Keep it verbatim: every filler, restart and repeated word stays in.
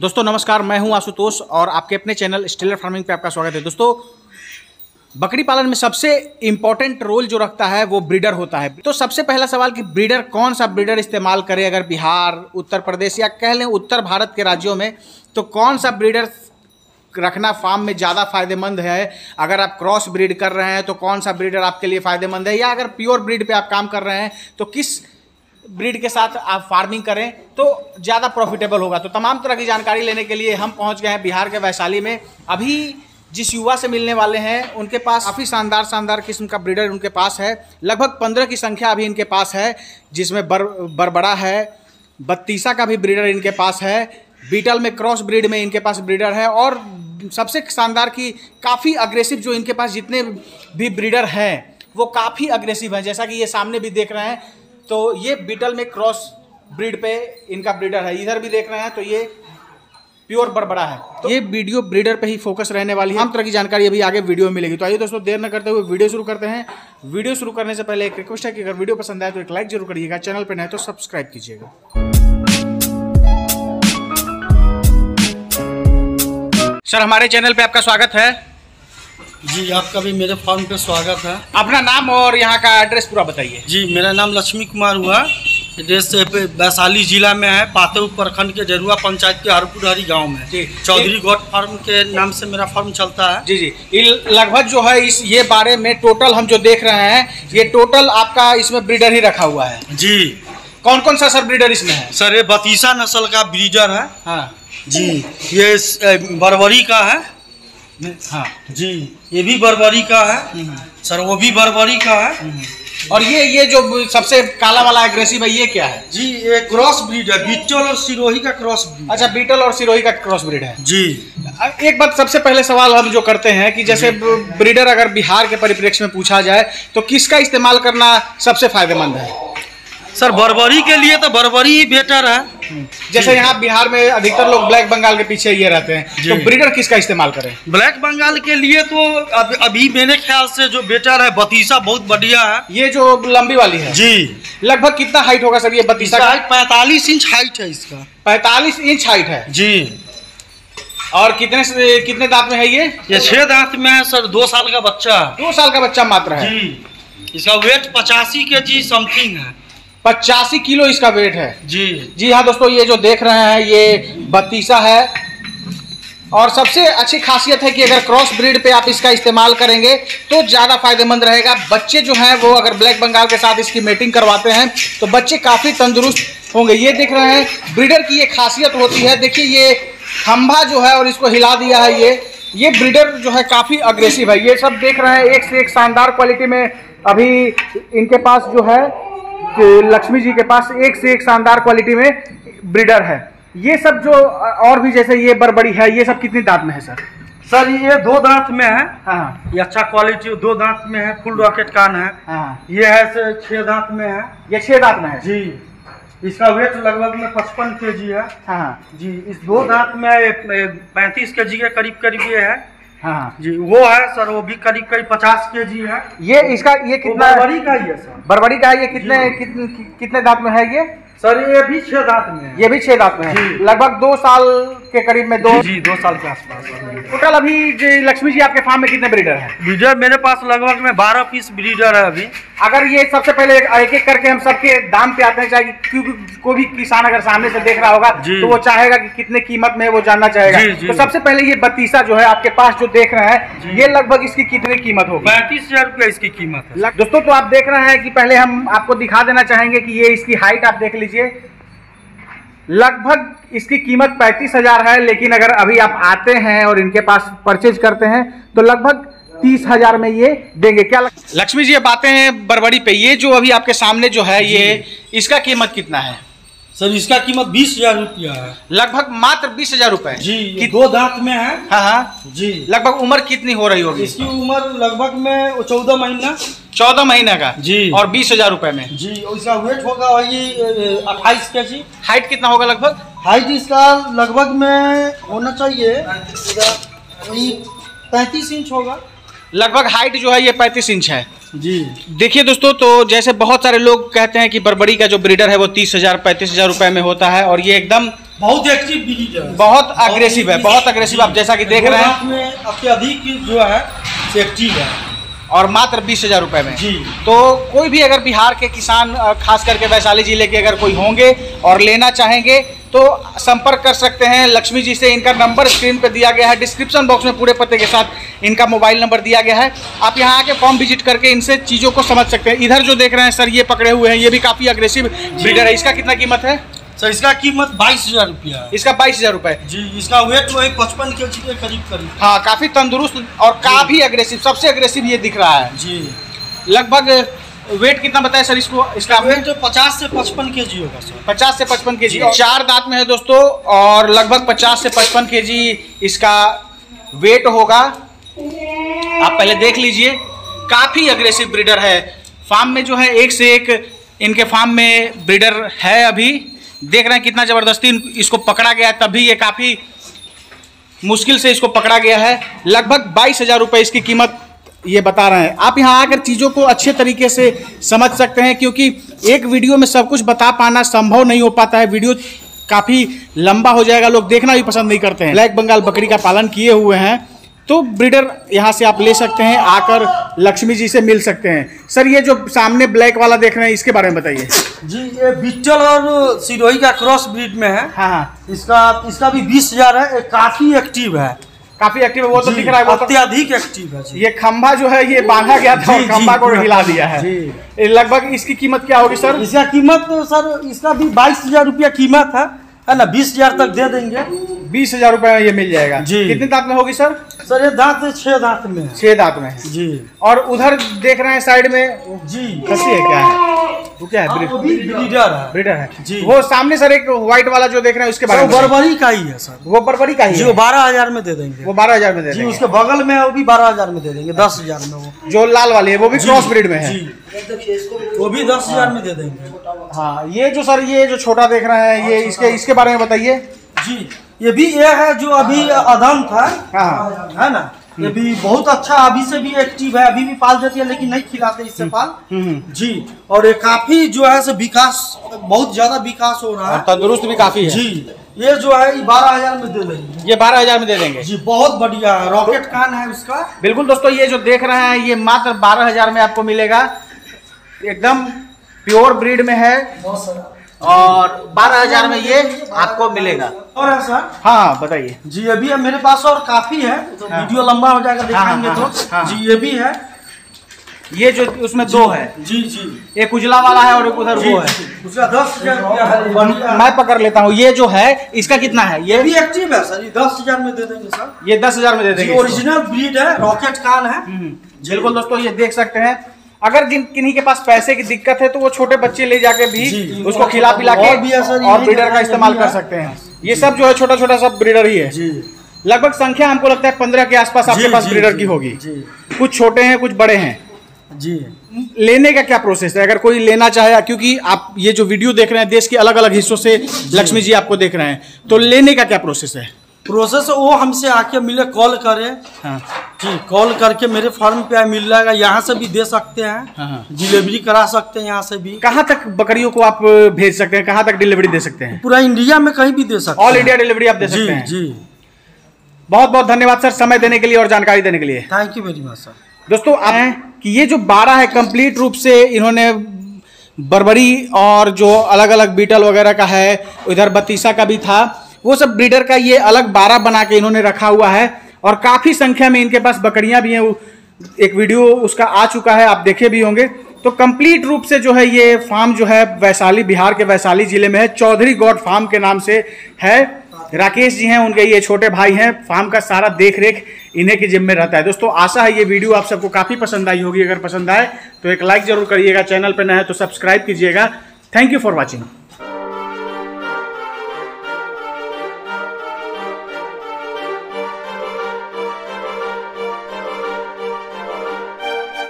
दोस्तों नमस्कार, मैं हूं आशुतोष और आपके अपने चैनल स्टेलर फार्मिंग पे आपका स्वागत है। दोस्तों बकरी पालन में सबसे इम्पोर्टेंट रोल जो रखता है वो ब्रीडर होता है। तो सबसे पहला सवाल कि ब्रीडर कौन सा ब्रीडर इस्तेमाल करें, अगर बिहार, उत्तर प्रदेश या कह लें उत्तर भारत के राज्यों में तो कौन सा ब्रीडर रखना फार्म में ज़्यादा फायदेमंद है। अगर आप क्रॉस ब्रीड कर रहे हैं तो कौन सा ब्रीडर आपके लिए फ़ायदेमंद है, या अगर प्योर ब्रीड पर आप काम कर रहे हैं तो किस ब्रीड के साथ आप फार्मिंग करें तो ज़्यादा प्रॉफिटेबल होगा। तो तमाम तरह की जानकारी लेने के लिए हम पहुंच गए हैं बिहार के वैशाली में। अभी जिस युवा से मिलने वाले हैं उनके पास काफ़ी शानदार शानदार किस्म का ब्रीडर उनके पास है। लगभग पंद्रह की संख्या अभी इनके पास है, जिसमें बर बरबरा है, बत्तीसा का भी ब्रीडर इनके पास है, बीटल में क्रॉस ब्रीड में इनके पास ब्रीडर है। और सबसे शानदार की काफ़ी अग्रेसिव जो इनके पास जितने भी ब्रीडर हैं वो काफ़ी अग्रेसिव हैं, जैसा कि ये सामने भी देख रहे हैं। तो ये बीटल में क्रॉस ब्रीड पे इनका ब्रीडर है, इधर भी देख रहे हैं तो ये प्योर बरबरा है। तो ये वीडियो ब्रीडर पे ही फोकस रहने वाली है, हम तरह की जानकारी अभी आगे वीडियो में मिलेगी। तो आइए दोस्तों देर न करते हुए वीडियो शुरू करते हैं। वीडियो शुरू करने से पहले एक रिक्वेस्ट है कि अगर वीडियो पसंद आए तो एक लाइक जरूर करिएगा, चैनल पर नए तो सब्सक्राइब कीजिएगा। सर हमारे चैनल पे आपका स्वागत है। जी आपका भी मेरे फार्म पे स्वागत है। अपना नाम और यहाँ का एड्रेस पूरा बताइए। जी मेरा नाम लक्ष्मी कुमार हुआ, एड्रेस वैशाली जिला में है, पातेव प्रखंड के जरुआ पंचायत के हरपुरहरी गांव में। जी चौधरी गोट फार्म के नाम से मेरा फार्म चलता है। जी जी लगभग जो है इस ये बारे में टोटल हम जो देख रहे हैं ये टोटल आपका इसमें ब्रीडर ही रखा हुआ है। जी कौन कौन सा सर ब्रीडर इसमें है? सर ये बत्तीसा नस्ल का ब्रीडर है। हाँ जी ये बरबरी का है। हाँ जी ये भी बरबरी का है सर, वो भी बरबरी का है। और ये ये जो सबसे काला वाला एग्रेसिव है ये क्या है? जी ये क्रॉस ब्रीड है, बीटल और सिरोही का क्रॉस ब्रीड। अच्छा बीटल और सिरोही का क्रॉस ब्रीड है। जी एक बात सबसे पहले सवाल हम जो करते हैं कि जैसे ब्रीडर अगर बिहार के परिप्रेक्ष्य में पूछा जाए तो किसका इस्तेमाल करना सबसे फायदेमंद है? सर बरबरी के लिए तो बरबरी ही बेटर है। जैसे यहाँ बिहार में अधिकतर लोग ब्लैक बंगाल के पीछे ये रहते हैं, तो ब्रीडर किसका इस्तेमाल करें? ब्लैक बंगाल के लिए तो अब अभी मेरे ख्याल से जो बेटर है बत्तीसा बहुत बढ़िया है। ये जो लंबी वाली है जी लगभग कितना हाइट होगा सर ये बत्तीसा? पैंतालीस इंच हाइट है इसका। पैंतालीस इंच हाइट है जी। और कितने कितने दांत में है ये? ये छह दांत में है सर, दो साल का बच्चा। दो साल का बच्चा मात्र है। इसका वेट पचासी के जी समथिंग है, पचासी किलो इसका वेट है। जी जी हाँ दोस्तों ये जो देख रहे हैं ये बत्तीसा है। और सबसे अच्छी खासियत है कि अगर क्रॉस ब्रीड पे आप इसका इस्तेमाल करेंगे तो ज़्यादा फायदेमंद रहेगा। बच्चे जो हैं वो अगर ब्लैक बंगाल के साथ इसकी मेटिंग करवाते हैं तो बच्चे काफ़ी तंदुरुस्त होंगे। ये देख रहे हैं ब्रीडर की ये खासियत होती है। देखिए ये खंभा जो है और इसको हिला दिया है। ये ये ब्रीडर जो है काफ़ी अग्रेसिव है। ये सब देख रहे हैं एक से एक शानदार क्वालिटी में अभी इनके पास जो है लक्ष्मी जी के पास एक से एक शानदार क्वालिटी में ब्रीडर है। ये सब जो और भी जैसे ये बरबरी है ये सब कितने दांत में है सर? सर ये दो दांत में है। हाँ ये अच्छा क्वालिटी दो दांत में है, फुल रॉकेट कान है। हाँ ये है सर छह दांत में है। ये छह दांत में है जी। इसका वेट लगभग में पचपन के जी है। हाँ जी इस दो दांत में पैंतीस के जी के करीब करीब ये है। हाँ जी वो है सर, वो भी करीब करीब पचास के जी है। ये इसका ये कितना बरबरी का ही है सर? बरबरी का है। ये कितने कितने कितने दांत में है ये सर? ये भी छह दांत में है। ये भी छह दांत में है, लगभग दो साल के करीब में दो जी दो साल के आसपास। टोटल अभी लक्ष्मी जी आपके फार्म में कितने ब्रीडर है? ब्रीडर मेरे पास लगभग में बारह पीस ब्रीडर है अभी। अगर ये सबसे पहले एक एक करके हम सबके दाम पे आते हैं, चाहिए क्योंकि कोई भी किसान अगर सामने से देख रहा होगा तो वो चाहेगा कि कितने कीमत में वो जानना चाहेगा। तो सबसे पहले ये बत्तीसा जो है आपके पास जो देख रहे हैं ये लगभग इसकी कितनी कीमत होगी? पैंतीस हजार रुपया इसकी कीमत है दोस्तों। तो आप देख रहे हैं कि पहले हम आपको दिखा देना चाहेंगे कि ये इसकी हाइट आप देख लीजिए, लगभग इसकी कीमत पैंतीस हजार है। लेकिन अगर अभी आप आते हैं और इनके पास परचेज करते हैं तो लगभग तीस हजार में ये देंगे। क्या लक्ष्मी जी अब आते हैं बरबरी पे, ये जो अभी आपके सामने जो है ये इसका कीमत कितना है सर? इसका कीमत बीस हजार रुपया है, लगभग मात्र बीस हजार रूपए जी। कि दो दांत में है। हाँ हाँ जी लगभग उम्र कितनी हो रही होगी इसकी? उम्र लगभग में चौदह महीना चौदह महीना का जी। और बीस हजार रूपए में जी। इसका वेट होगा वही अट्ठाईस के जी। हाइट कितना होगा लगभग? हाइट इसका लगभग में होना चाहिए पैंतीस इंच होगा, लगभग हाइट जो है ये पैंतीस इंच है जी। देखिए दोस्तों तो जैसे बहुत सारे लोग कहते हैं कि बरबरी का जो ब्रीडर है वो तीस हजार पैंतीस हजार रुपये में होता है और ये एकदम बहुत एक्टिव बीज है, बहुत अग्रेसिव है, बहुत अग्रेसिव आप जैसा कि देख रहे हैं अत्यधिक जो है एक्टिव है और मात्र बीस हजार रुपये में जी। तो कोई भी अगर बिहार के किसान खास करके वैशाली जिले के अगर कोई होंगे और लेना चाहेंगे तो संपर्क कर सकते हैं लक्ष्मी जी से। इनका नंबर स्क्रीन पर दिया गया है, डिस्क्रिप्शन बॉक्स में पूरे पते के साथ इनका मोबाइल नंबर दिया गया है। आप यहाँ आके फॉर्म विजिट करके इनसे चीज़ों को समझ सकते हैं। इधर जो देख रहे हैं सर ये पकड़े हुए हैं, ये भी काफ़ी अग्रेसिव ब्रीडर है। इसका कितना कीमत है सर? इसका कीमत बाईस हजार रुपया है। इसका बाईस हजार रुपये जी। इसका वेट वही पचपन के जी के करीब करीब। हाँ, काफ़ी तंदुरुस्त और काफ़ी अग्रेसिव, सबसे अग्रेसिव ये दिख रहा है जी। लगभग वेट कितना बताया सर इसको? इसका वेट तो पचास से पचपन के जी होगा सर। पचास से पचपन के जी, चार दांत में है दोस्तों और लगभग पचास से पचपन के जी इसका वेट होगा। आप पहले देख लीजिए, काफ़ी अग्रेसिव ब्रीडर है। फार्म में जो है एक से एक इनके फार्म में ब्रीडर है। अभी देख रहे हैं कितना ज़बरदस्ती इसको पकड़ा गया, तभी ये काफ़ी मुश्किल से इसको पकड़ा गया है। लगभग बाईस हज़ार रुपये इसकी कीमत ये बता रहे हैं। आप यहाँ आकर चीज़ों को अच्छे तरीके से समझ सकते हैं, क्योंकि एक वीडियो में सब कुछ बता पाना संभव नहीं हो पाता है। वीडियो काफ़ी लंबा हो जाएगा, लोग देखना भी पसंद नहीं करते हैं। ब्लैक बंगाल बकरी का पालन किए हुए हैं तो ब्रीडर यहाँ से आप ले सकते हैं, आकर लक्ष्मी जी से मिल सकते हैं। सर ये जो सामने ब्लैक वाला देख रहे हैं इसके बारे में बताइए जी। ये बीटल और सिरोही का क्रॉस ब्रीड में है। हाँ हाँ, इसका इसका भी बीस हजार है। काफी एक्टिव है, काफी एक्टिव है, वो तो दिख रहा है, वो अत्यधिक एक्टिव है। ये खंभा जो है ये बांधा गया था, खंभा को हिला दिया है। लगभग इसकी कीमत क्या होगी सर? इसका कीमत सर इसका भी बाईस हजार रुपया कीमत है है ना। बीस हजार तक दे देंगे, बीस हजार रुपये में ये मिल जाएगा जी। कितने दांत में होगी सर? सर ये दांत छह दांत में, छह दांत में जी। और उधर देख रहे हैं साइड में जी, खसी है क्या है वो? क्या है? ब्रीडर है, ब्रीडर है जी। वो सामने सर एक व्हाइट वाला जो देख रहे हैं उसके बारे में? बरबरी का ही है सर, वो बरबरी का ही जी। वो बारह हजार में दे देंगे, वो बारह हजार में दे देंगे। उसके बगल में वो भी बारह हजार में दे देंगे, दस हजार में। वो जो लाल वाले है वो भी क्रॉस ब्रीड में है, वो भी दस हजार में दे देंगे। हाँ, ये जो सर ये जो छोटा देख रहे हैं ये इसके इसके बारे में बताइए जी। ये भी ये है जो अभी अधम था है ना। ये भी बहुत अच्छा, अभी से भी एक्टिव है, अभी भी पाल जाती है लेकिन नहीं खिलाते इससे पाल जी। और ये काफी जो है से विकास, बहुत ज्यादा विकास हो रहा है, तंदुरुस्त भी काफी है जी। ये जो है बारह हजार में दे देंगे, ये बारह हजार में दे देंगे जी। बहुत बढ़िया है, रॉकेट कान है उसका। बिल्कुल दोस्तों, ये जो देख रहे हैं ये मात्र बारह हजार में आपको मिलेगा। एकदम प्योर ब्रीड में है और बारह हजार में ये आपको मिलेगा। और है सर? हाँ बताइए जी। अभी है मेरे पास और काफी है, तो हाँ। वीडियो लंबा हो जाएगा देखेंगे। हाँ, हाँ, तो हाँ। जी ये भी है, ये जो उसमें दो है जी जी। एक उजला वाला है और एक उधर वो है, उसका दस हजार। मैं पकड़ लेता हूँ। ये जो है इसका कितना है? ये भी एक्टिव है सर, ये दस हजार में दे देंगे सर। ये दस हजार में दे देंगे। ओरिजिनल ब्रीड है, रॉकेट कान है। बिल्कुल दोस्तों, ये देख सकते हैं। अगर जिन किन्हीं के पास पैसे की दिक्कत है तो वो छोटे बच्चे ले जाके भी उसको खिला पिला के और ब्रीडर का इस्तेमाल कर सकते हैं। ये सब जो है छोटा छोटा सब ब्रीडर ही है। लगभग संख्या हमको लगता है पंद्रह के आसपास आपके पास ब्रीडर की होगी। कुछ छोटे हैं, कुछ बड़े हैं जी। लेने का क्या प्रोसेस है अगर कोई लेना चाहे? क्योंकि आप ये जो वीडियो देख रहे हैं देश के अलग अलग हिस्सों से लक्ष्मी जी आपको देख रहे हैं, तो लेने का क्या प्रोसेस है? प्रोसेस वो हमसे आके मिले, कॉल करे। हाँ। जी, कॉल करके मेरे फार्म पे मिल जाएगा। यहाँ से भी दे सकते हैं। हाँ। डिलीवरी करा सकते हैं यहाँ से भी। कहाँ तक बकरियों को आप भेज सकते हैं, कहाँ तक डिलीवरी दे सकते हैं? पूरा इंडिया में कहीं भी दे सकते हैं, ऑल इंडिया डिलीवरी आप दे जी, सकते हैं जी। बहुत बहुत धन्यवाद सर समय देने के लिए और जानकारी देने के लिए। Thank you very much sir. दोस्तों आप कि ये जो बारह है कम्प्लीट रूप से इन्होंने बरबरी और जो अलग अलग बीटल वगैरह का है, इधर बत्तीसा का भी था, वो सब ब्रीडर का ये अलग बारह बना के इन्होंने रखा हुआ है। और काफ़ी संख्या में इनके पास बकरियां भी हैं, एक वीडियो उसका आ चुका है, आप देखे भी होंगे। तो कंप्लीट रूप से जो है ये फार्म जो है वैशाली, बिहार के वैशाली जिले में है, चौधरी गोट फार्म के नाम से है। राकेश जी हैं उनके ये छोटे भाई हैं। फार्म का सारा देख रेख इन्हीं के जिम्मे रहता है। दोस्तों आशा है ये वीडियो आप सबको काफ़ी पसंद आई होगी। अगर पसंद आए तो एक लाइक जरूर करिएगा, चैनल पर नया है तो सब्सक्राइब कीजिएगा। Thank you for watching.